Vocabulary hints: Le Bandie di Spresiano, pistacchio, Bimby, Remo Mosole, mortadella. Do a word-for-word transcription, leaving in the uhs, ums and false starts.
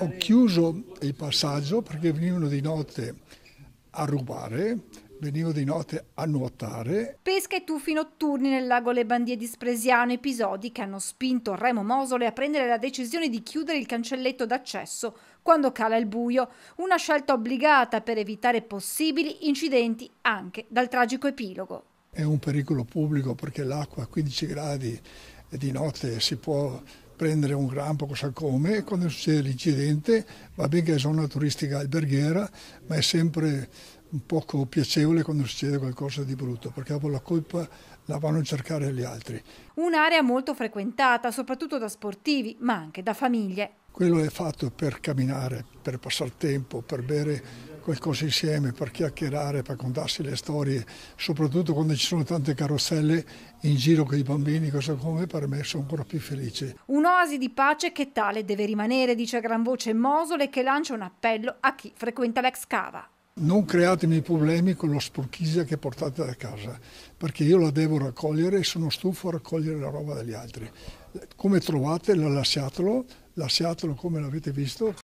Ho chiuso il passaggio perché venivano di notte a rubare, venivo di notte a nuotare. Pesca e tuffi notturni nel lago Le Bandie di Spresiano, episodi che hanno spinto Remo Mosole a prendere la decisione di chiudere il cancelletto d'accesso quando cala il buio, una scelta obbligata per evitare possibili incidenti anche dal tragico epilogo. È un pericolo pubblico perché l'acqua a quindici gradi di notte si può prendere un grampo, cosa come, e quando succede l'incidente va bene che è zona turistica alberghiera, ma è sempre un poco piacevole quando succede qualcosa di brutto, perché dopo la colpa la vanno a cercare gli altri. Un'area molto frequentata, soprattutto da sportivi, ma anche da famiglie. Quello è fatto per camminare, per passare tempo, per bere qualcosa insieme, per chiacchierare, per contarsi le storie, soprattutto quando ci sono tante carrozzelle in giro con i bambini, cosa come, per me sono ancora più felice. Un'oasi di pace che tale deve rimanere, dice a gran voce Mosole, che lancia un appello a chi frequenta l'ex cava. Non createmi problemi con lo sporchizia che portate da casa, perché io la devo raccogliere e sono stufo a raccogliere la roba degli altri. Come trovate, lasciatelo, lasciatelo come l'avete visto.